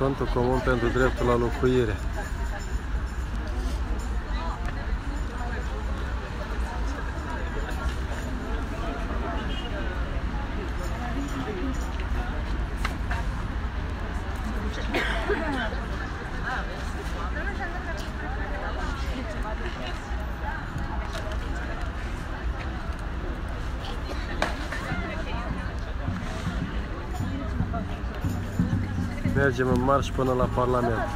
Contul comun pentru dreptul la locuire. Mergem în marș până la Parlament.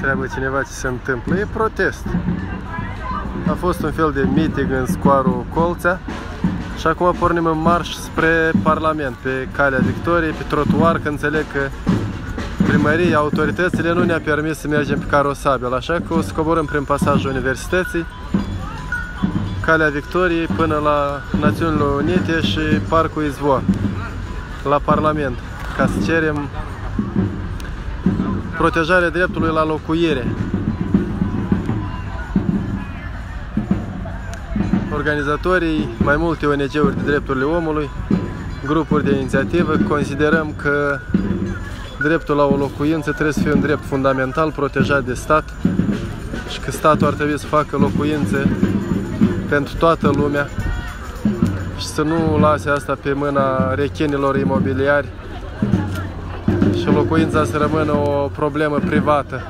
Treabă cineva ce se întâmplă, e protest. A fost un fel de miting în scoarul Colțea și acum pornim în marș spre Parlament, pe Calea Victoriei, pe trotuar, că înțeleg că primăria, autoritățile nu ne-a permis să mergem pe carosabil, așa că o să coborâm prin pasajul Universității, Calea Victoriei până la Națiunile Unite și Parcul Izvor, la Parlament, ca să cerem protejarea dreptului la locuire. Organizatorii, mai multe ONG-uri de drepturile omului, grupuri de inițiativă, considerăm că dreptul la o locuință trebuie să fie un drept fundamental protejat de stat și că statul ar trebui să facă locuințe pentru toată lumea și să nu lase asta pe mâna rechinilor imobiliari și locuința să rămână o problemă privată.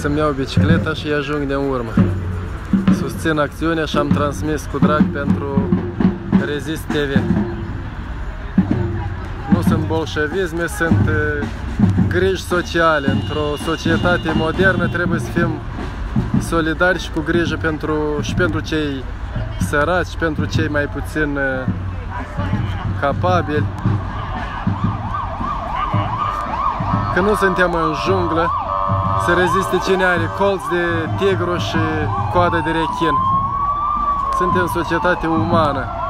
Să-mi iau bicicleta și ajung de în urmă. Susțin acțiunea și am transmis cu drag pentru Rezist TV. Nu sunt bolșevisme, sunt griji sociale. Într-o societate modernă trebuie să fim solidari și cu grijă și pentru cei săraci, și pentru cei mai puțin capabili. Că nu suntem în junglă, să reziste cine are colț de tigru și coadă de rechin. Suntem societate umană.